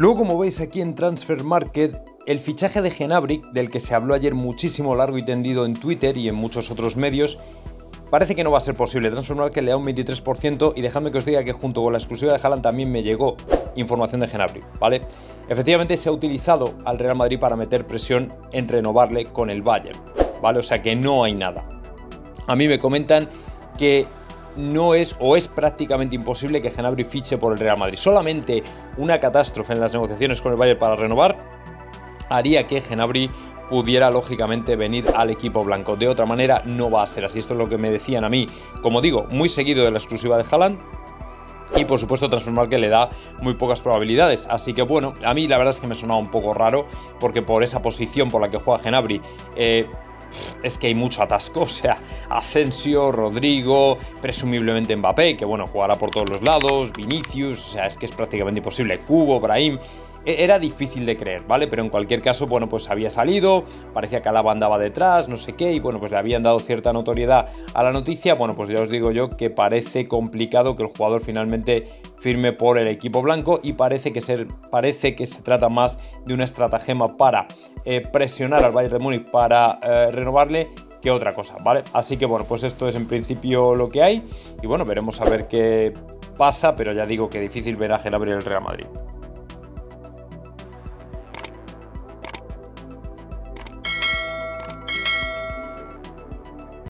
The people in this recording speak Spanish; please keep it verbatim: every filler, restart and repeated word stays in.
Luego, como veis aquí en Transfer Market, el fichaje de Gnabry, del que se habló ayer muchísimo largo y tendido en Twitter y en muchos otros medios, parece que no va a ser posible. Transfer Market le da un veintitrés por ciento y dejadme que os diga que junto con la exclusiva de Haaland también me llegó información de Gnabry, ¿vale? Efectivamente se ha utilizado al Real Madrid para meter presión en renovarle con el Bayern, ¿vale? O sea que no hay nada. A mí me comentan que no es o es prácticamente imposible que Gnabry fiche por el Real Madrid. Solamente una catástrofe en las negociaciones con el Bayern para renovar haría que Gnabry pudiera lógicamente venir al equipo blanco. De otra manera no va a ser así. Esto es lo que me decían a mí, como digo, muy seguido de la exclusiva de Haaland. Y por supuesto Transfer Market le da muy pocas probabilidades. Así que bueno, a mí la verdad es que me sonaba un poco raro, porque por esa posición por la que juega Gnabry, eh, es que hay mucho atasco. O sea, Asensio, Rodrigo, presumiblemente Mbappé, que bueno, jugará por todos los lados, Vinicius, o sea, es que es prácticamente imposible, Kubo, Brahim. Era difícil de creer, ¿vale? Pero en cualquier caso, bueno, pues había salido, parecía que Alaba andaba detrás, no sé qué, y bueno, pues le habían dado cierta notoriedad a la noticia. Bueno, pues ya os digo yo que parece complicado que el jugador finalmente firme por el equipo blanco y parece que, ser, parece que se trata más de una estratagema para eh, presionar al Bayern de Múnich para eh, renovarle que otra cosa, ¿vale? Así que bueno, pues esto es en principio lo que hay y bueno, veremos a ver qué pasa, pero ya digo que difícil ver a Gnabry en el Real Madrid.